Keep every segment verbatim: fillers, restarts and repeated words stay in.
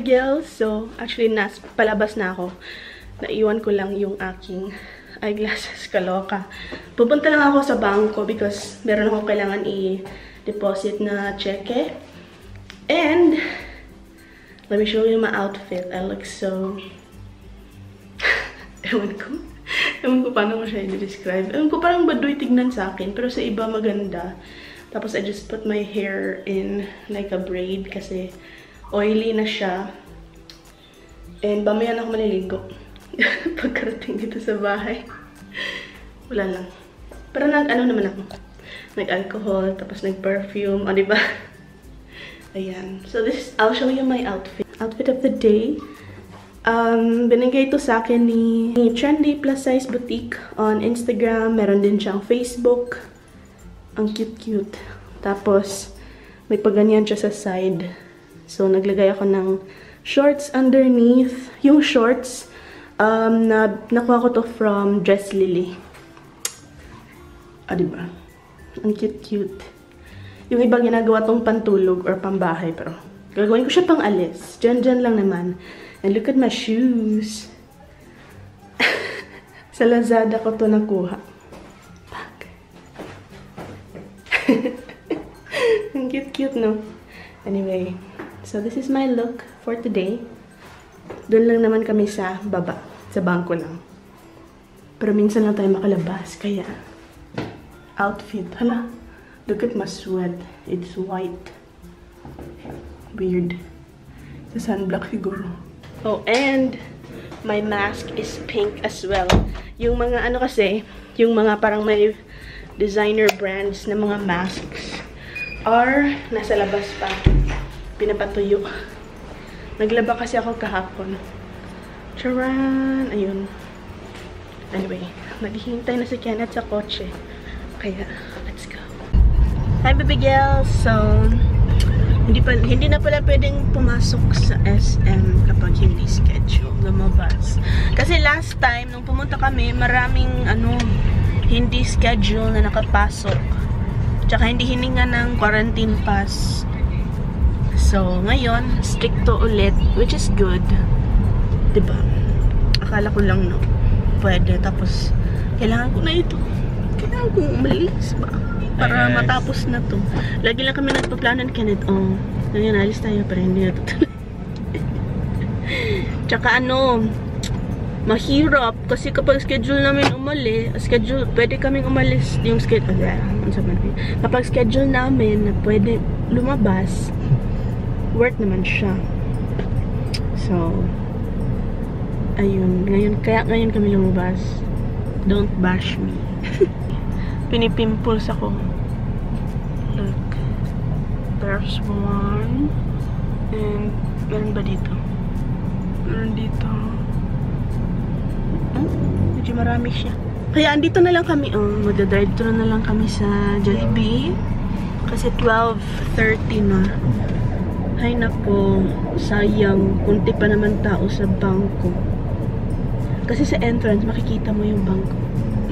Abigail. So, actually, nas palabas na ako. Naiwan ko lang yung aking eyeglasses. Kaloka. Pupunta lang ako sa bangko because meron akong kailangan i-deposit na cheque. And, let me show you my outfit. I look so... Ewan ko. Ewan ko paano ko siya i-describe. Ewan ko parang baduy tignan sa akin. Pero sa iba maganda. Tapos I just put my hair in like a braid kasi oily na siya. And mamaya na ako maliligo. Pagkarating dito sa bahay. Wala lang. Pero nag-ano naman ako. Nag-alcohol, tapos nag-perfume. O, diba? Ayan. So this, I'll show you my outfit. Outfit of the day. Um, binigay ito sa akin ni Trendy Plus Size Boutique on Instagram. Meron din siyang Facebook. Ang cute-cute. Tapos, may paganyan siya sa side. So, naglagay ako ng shorts underneath. Yung shorts, um, na, nakuha ko to from Dress Lily. Ah, diba? Ang cute-cute. Yung iba ginagawa tong pantulog or pambahay, pero gagawin ko siya pang alis. Diyan-diyan lang naman. And look at my shoes. Sa Lazada ko to nakuha. Fuck. Ang cute-cute, no? Anyway, so this is my look for today. Doon lang naman kami sa baba. Sa bangko lang. Pero minsan lang tayo makalabas. Kaya, outfit. Hala, look at my sweat. It's white. Weird. Sa sunblock siguro. Oh, and my mask is pink as well. Yung mga ano kasi, yung mga parang may designer brands na mga masks are nasa labas pa. Pinapatuyo. Naglaba kasi ako kahapon. Charan! Ayun. Anyway, naghihintay na si Kenneth sa kotse. Kaya, let's go. Hi, baby girl! So, Hindi, pa, hindi na pala pwedeng pumasok sa S M kapag hindi schedule lumabas. Kasi last time, nung pumunta kami, maraming ano, hindi schedule na nakapasok. Tsaka hindi hininga ng quarantine pass. So, ngayon, stricto ulit, which is good. Diba? Akala ko lang, no? Pwede. Tapos, kailangan ko na ito. Kailangan kong umalis ba? Para matapos na to. Lagi lang kami nagpa-plano ni Kenneth. Oh, ngayon, alis tayo para hindi na tutuloy. Tsaka ano, mahirap. Kasi kapag schedule namin umalis, schedule, pwede kaming umalis yung schedule. Kapag schedule namin na pwede lumabas, work naman siya. So, ayun. Ngayon, kaya ngayon kami lumabas. Don't bash me. Pinipimples ako. Look. There's one. And, meron ba dito? Meron dito. Oh, medyo marami siya. Kaya, andito na lang kami. Oh, magdadrive through na lang kami sa Jollibee. Kasi twelve thirty na. Hay nako, sayang. Kunti pa naman tao sa bangko. Kasi sa entrance, makikita mo yung bangko.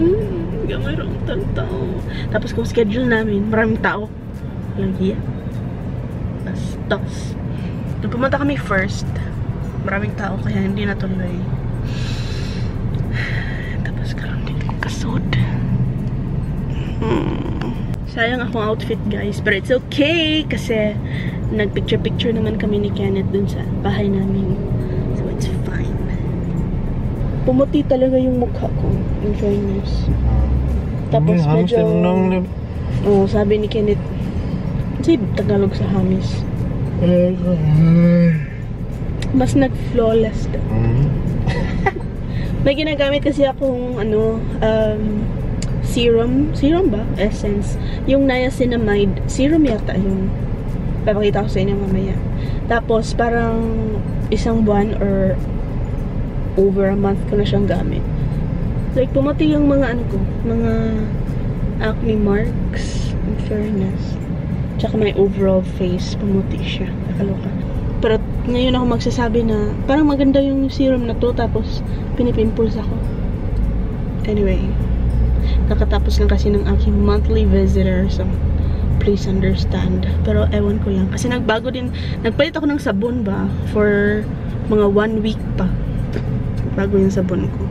Mm. Mayroong tao. Tapos kung schedule namin, maraming tao. Lagi yan. Bastos. Nung pumunta kami first, maraming tao kaya hindi natuloy. Tapos karoon din ko kasod. Hmm. Sayang akong outfit, guys. But it's okay kasi nagpicture-picture naman kami ni Kenneth dun sa bahay namin. So it's fine. Pumuti talaga yung mukha ko. In fairness. Tapos yeah, medyo... Oo, oh, sabi ni Kenneth. Kasi Tagalog sa hamis. Mas nag-flawless daw. May ginagamit kasi akong, ano, um, serum. Serum ba? Essence. Yung niacinamide. Serum yata yun. Papakita ko sa inyo mamaya. Tapos, parang isang buwan or over a month ko na siyang gamit. Like, pumati yung mga ano ko, mga acne marks, in fairness. Tsaka my overall face, pumuti siya. Nakaloka. Pero ngayon ako magsasabi na, parang maganda yung serum na to, tapos pinipimpuls ako. Anyway, nakatapos lang kasi ng aking monthly visitor, so please understand. Pero ewan ko lang. Kasi nagbago din. Nagpalit ako ng sabon ba? For mga one week pa. Bago yung sabon ko.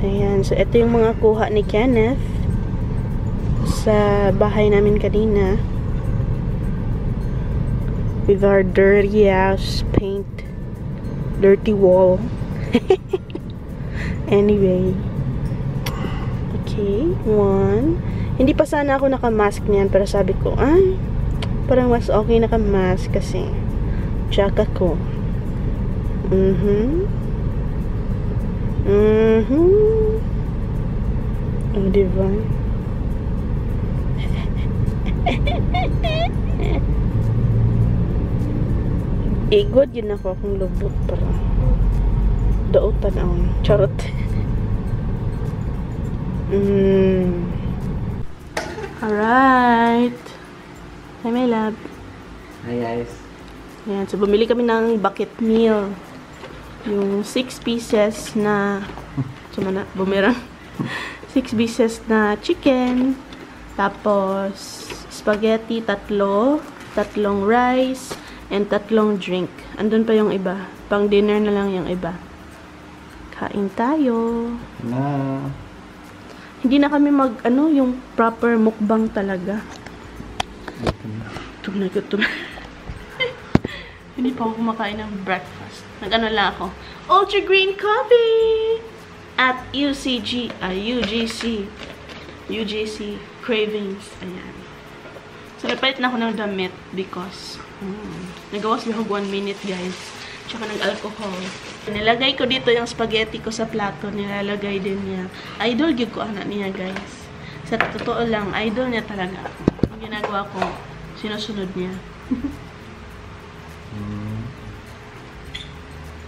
Ayan. So, ito yung mga kuha ni Kenneth sa bahay namin kanina. With our dirty ass paint. Dirty wall. Anyway. Okay. One. Hindi pa sana ako naka-mask niyan, pero sabi ko, ay, parang mas okay naka-mask kasi tsaka ko. Mm-hmm. Mm-hmm. Oh, diba? Igod yun ako akong lubot, parang daotan ako. Charot. Mm. Alright. Hi, my love. Hi, guys. Ayan. So, bumili kami ng bucket meal. Yung six pieces na... Sumana, bumirang. Six pieces na chicken. Tapos, spaghetti, tatlo. Tatlong rice. And tatlong drink. Andun pa yung iba. Pang dinner na lang yung iba. Kain tayo. Na... Hindi na kami mag, ano, yung proper mukbang talaga. Gutom na, gutom. Hindi pa ako kumakain ng breakfast. Nag-ano lang ako. Ultra Green Coffee! At U C G, ah, U G C. U G C Cravings. Ayan. So, napalit na ako ng damit because, mm, nagawas lang ako one minute, guys. Tsaka nag-alcohol. Nilagay ko dito yung spaghetti ko sa plato. Nilalagay din niya. Idol gig ko anak niya, guys. Sa totoo lang, idol niya talaga ako. Ang ginagawa ko, sinusunod niya. Mm.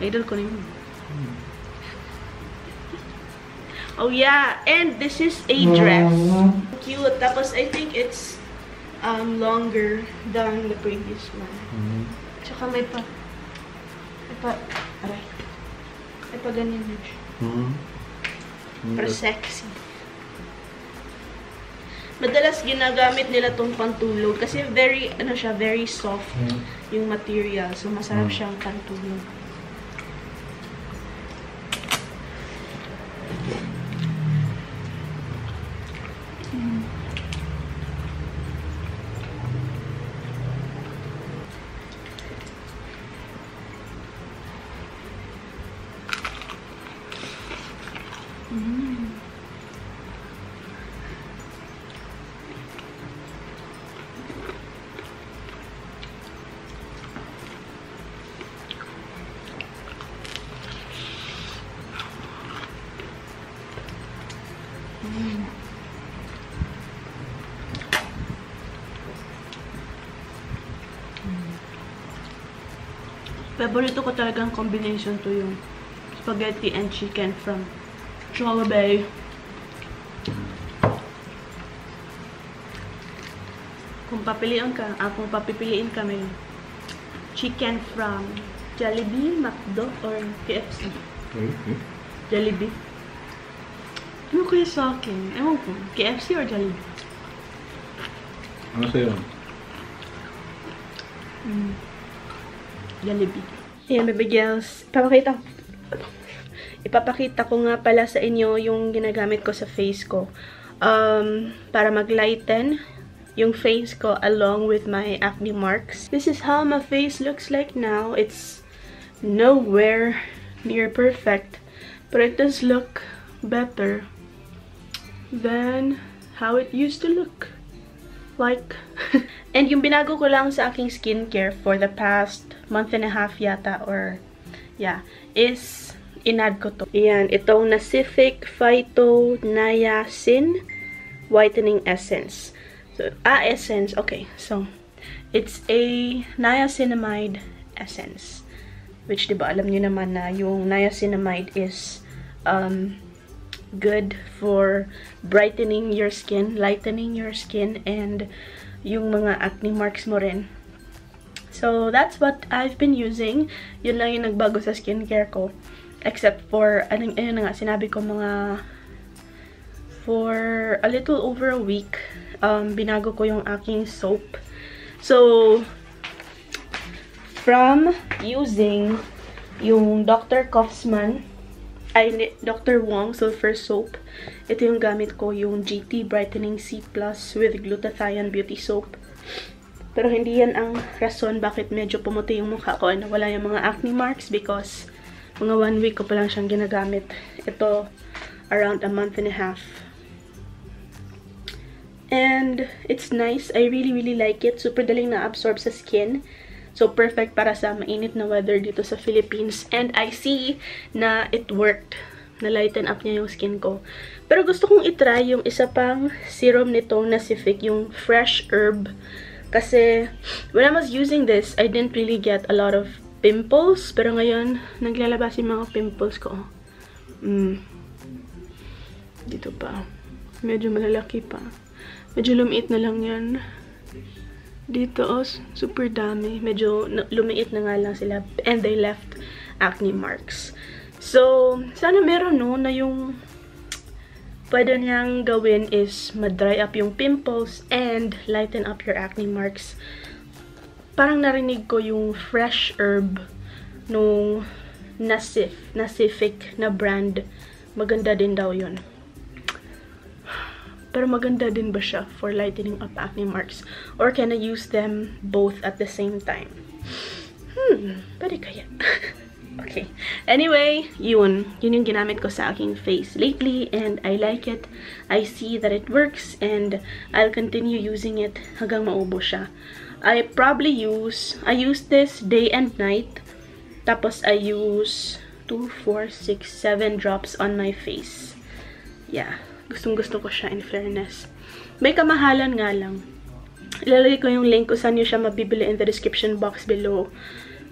Idol ko rin. Mm. Oh, yeah. And this is a dress. Mm. Cute. Tapos, I think it's um, longer than the previous one. Mm. Tsaka may pa... Pa, aray. Ay, pa ganyan na siya. Mm-hmm. Pero sexy. Madalas ginagamit nila tong pantulog kasi very, ano siya, very soft mm-hmm. yung material. So, masarap mm-hmm. siyang pantulog. Favorite ko talagang combination to yung spaghetti and chicken from Jollibee. Kung papiliin ka, ah, kung papipiliin kami chicken from Jollibee, McDo, or K F C. Mm-hmm. Jollibee. Ano kaya sa akin? Ewan ko, K F C or Jollibee? Ano sa'yo? Mm. Jollibee. Ayan, baby girls. Ipapakita ko. Ipapakita ko nga pala sa inyo yung ginagamit ko sa face ko. Um, para mag-lighten yung face ko along with my acne marks. This is how my face looks like now. It's nowhere near perfect. But it does look better than how it used to look. Like, and yung binago ko lang sa aking skincare for the past month and a half yata, or, yeah, is, inad ko to. Ayan, itong Nacific Phyto Niacin Whitening Essence. So, ah, essence, okay, so, it's a niacinamide essence. Which, diba, alam nyo naman na yung niacinamide is, um, good for brightening your skin, lightening your skin, and yung mga acne marks mo rin. So, that's what I've been using. Yun lang yung nagbago sa skincare ko. Except for, anong, ayun na nga, sinabi ko mga for a little over a week. Um, binago ko yung aking soap. So, from using yung Doctor Kaufman, ay, Doctor Wong Sulfur Soap, ito yung gamit ko, yung G T Brightening C Plus with Glutathione Beauty Soap. Pero hindi yan ang rason bakit medyo pumuti yung mukha ko. And wala yung mga acne marks because mga one week ko pa lang siyang ginagamit. Ito, around a month and a half. And it's nice. I really, really like it. Super daling na-absorb sa skin. So, perfect para sa mainit na weather dito sa Philippines. And I see na it worked. Na-lighten up niya yung skin ko. Pero gusto kong itry yung isa pang serum nitong Nacific, yung Fresh Herb. Kasi, when I was using this, I didn't really get a lot of pimples. Pero ngayon, naglalabas yung mga pimples ko. Mm. Dito pa. Medyo malalaki pa. Medyo lumiit na lang yan. Dito, oh, super dami. Medyo lumiit na nga lang sila. And they left acne marks. So, sana meron no, na yung pwede niyang gawin is ma-dry up yung pimples and lighten up your acne marks. Parang narinig ko yung Fresh Herb nung Nacif, Nacific na brand. Maganda din daw yun. Pero maganda din ba siya for lightening up acne marks? Or can I use them both at the same time? Hmm, pwede kaya. Okay. Anyway, yun. Yun yung ginamit ko sa aking face lately and I like it. I see that it works and I'll continue using it hanggang maubo siya. I probably use, I use this day and night. Tapos I use two, four, six, seven drops on my face. Yeah. Gustong-gusto ko siya, in fairness. May kamahalan nga lang. Ilalagay ko yung link kung saan nyo siya mabibili in the description box below.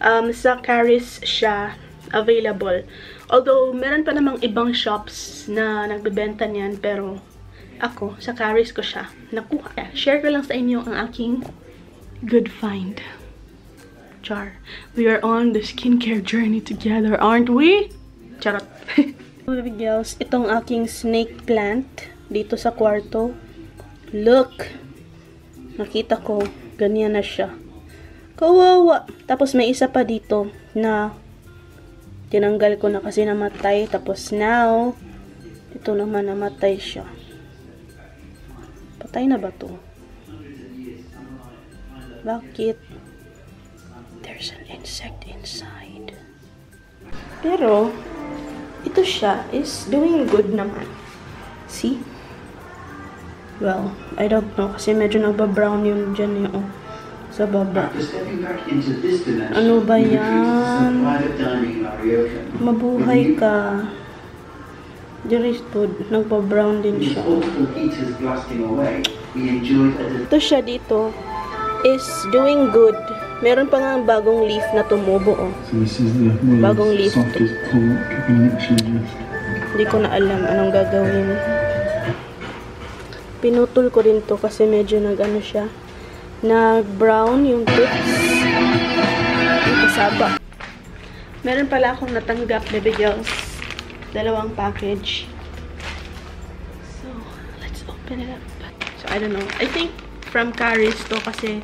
Um, sa Charis siya available. Although, meron pa namang ibang shops na nagbebenta niyan, pero ako, sa Charis ko siya nakuha. Share ko lang sa inyo ang aking good find. Char. We are on the skincare journey together, aren't we? Charot. Baby girls, itong aking snake plant dito sa kwarto. Look! Nakita ko, ganyan na siya. Kawawa! Tapos may isa pa dito na tinanggal ko na kasi namatay. Tapos now, ito naman namatay siya. Patay na ba to? Bakit? There's an insect inside. Pero, ito siya is doing good naman. See? Well, I don't know kasi medyo nagbabrown yun dyan yung sa baba. Ano ba yan? Mabuhay ka. Dearest food, nagbabrown din siya. Ito siya dito is doing good. Meron pa nga bagong leaf na tumubo, oh. Bagong leaf. Hindi ko na alam anong gagawin. Pinutol ko rin to kasi medyo nag-ano siya. Nag-brown yung tips. Yung kasaba. Meron pala akong natanggap, baby girls. Dalawang package. So, let's open it up. So, I don't know. I think from Charis to kasi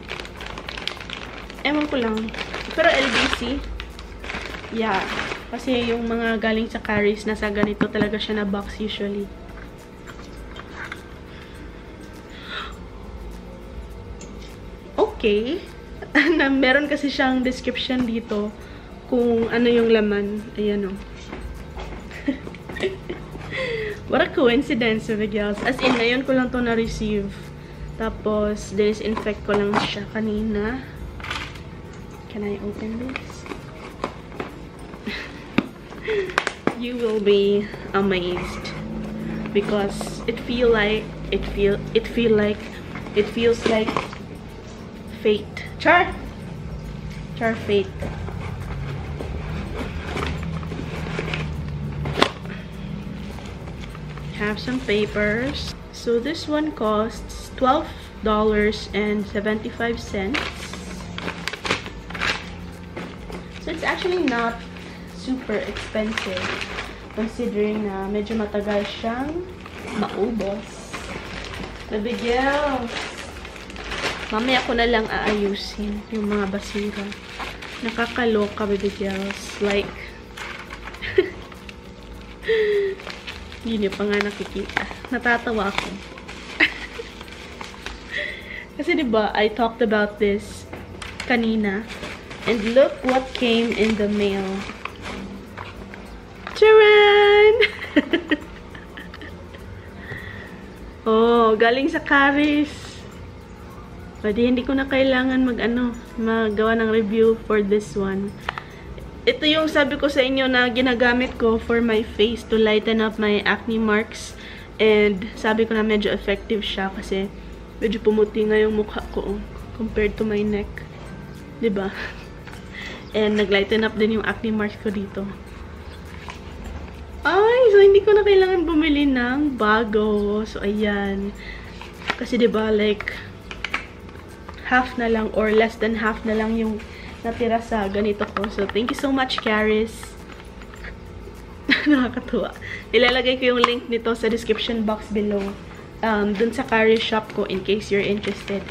ewan ko lang. Pero L B C, yeah. Kasi yung mga galing sa Charis, nasa ganito talaga siya na box usually. Okay. Meron kasi siyang description dito kung ano yung laman. Ayan o. What a coincidence, baby girls. As in, ngayon ko lang to na-receive. Tapos, disinfect ko lang siya kanina. Can I open this? You will be amazed because it feel like it feel it feel like it feels like fate. Char, char fate. Have some papers. So this one costs twelve dollars and seventy-five cents. So it's actually not super expensive considering na medyo matagal siyang maubos. Nabigyan. Mamaya ko na lang aayusin yung mga basura. Nakakaloka, baby girls. Like, yun yung pa nga nakikita. Natatawa ako. Kasi diba, I talked about this kanina. And look what came in the mail. Charan! Oh, galing sa Charis. Pwede, hindi ko na kailangan mag-ano, magawa ng review for this one. Ito yung sabi ko sa inyo na ginagamit ko for my face to lighten up my acne marks. And sabi ko na medyo effective siya kasi medyo pumuti nga yung mukha ko compared to my neck. Diba? And nag-lighten up din yung acne marks ko dito. Ay, so hindi ko na kailangan bumili ng bago. So, ayan. Kasi diba, like, half na lang or less than half na lang yung natira sa ganito ko. So, thank you so much, Charis. Nakakatuwa. Ilalagay ko yung link nito sa description box below. Um, dun sa Charis shop ko in case you're interested.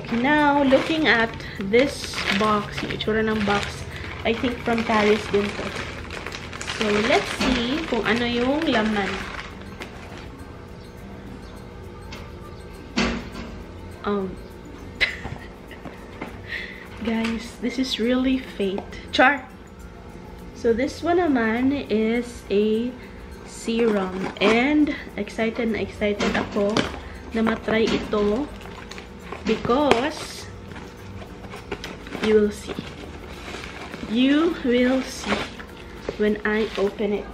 Okay, now, looking at this box, yung itsura ng box, I think from Charis din to. So, let's see kung ano yung laman. Um, Guys, this is really fate. Char! So this one naman is a serum. And excited na excited ako na matry ito. Because you will see. You will see when I open it.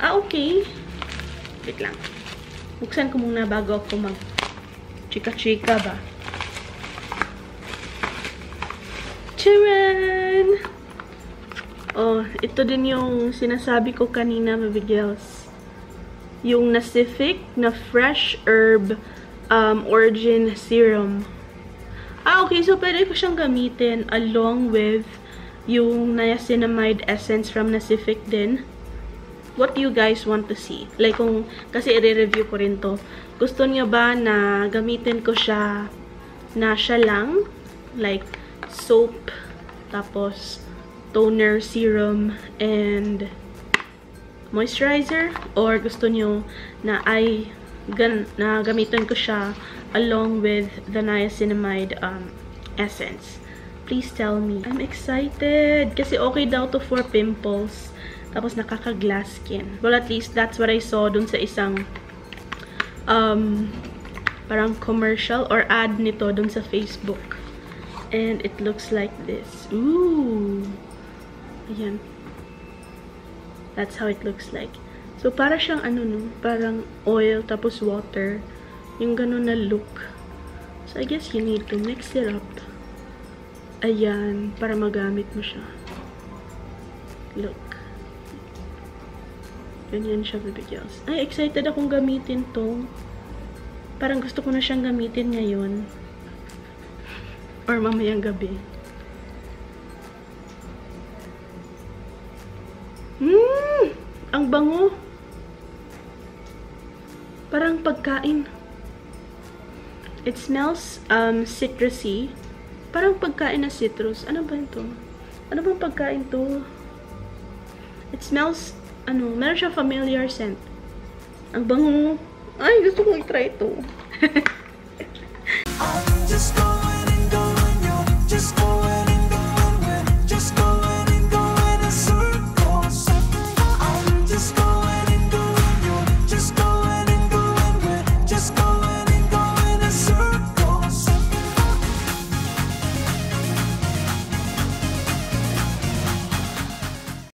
Ah, okay. Wait lang. Buksan ko muna bago ako mag... Chika-chika ba? Charan! Oh, ito din yung sinasabi ko kanina, baby girls. Yung Nacific na Fresh Herb um, Origin Serum. Ah, okay. So, pwede ko siyang gamitin along with yung niacinamide essence from Nacific din. What do you guys want to see? Like, kung, kasi i-review ko rin to. Gusto niya ba na gamitin ko siya na siya lang? Like, soap, tapos toner, serum, and moisturizer? Or gusto niyo na ay gan, na gamitin ko siya along with the niacinamide um, essence? Please tell me. I'm excited! Kasi okay daw to for pimples. Tapos nakaka-glass skin. Well, at least that's what I saw dun sa isang um, parang commercial or ad nito dun sa Facebook. And it looks like this. Ooh! Ayan. That's how it looks like. So, para siyang ano no? Parang oil tapos water. Yung ganun na look. So, I guess you need to mix it up. Ayan. Para magamit mo siya. Look. Ganyan siya, baby girls. Ay, excited akong gamitin to. Parang gusto ko na siyang gamitin ngayon. Or mamayang gabi. Mmm! Ang bango! Parang pagkain. It smells um, citrusy. Parang pagkain na citrus. Ano ba ito? Ano bang pagkain to? It smells... Ano, meron siya familiar scent. Ang bango. Ay, gusto kong i-try ito.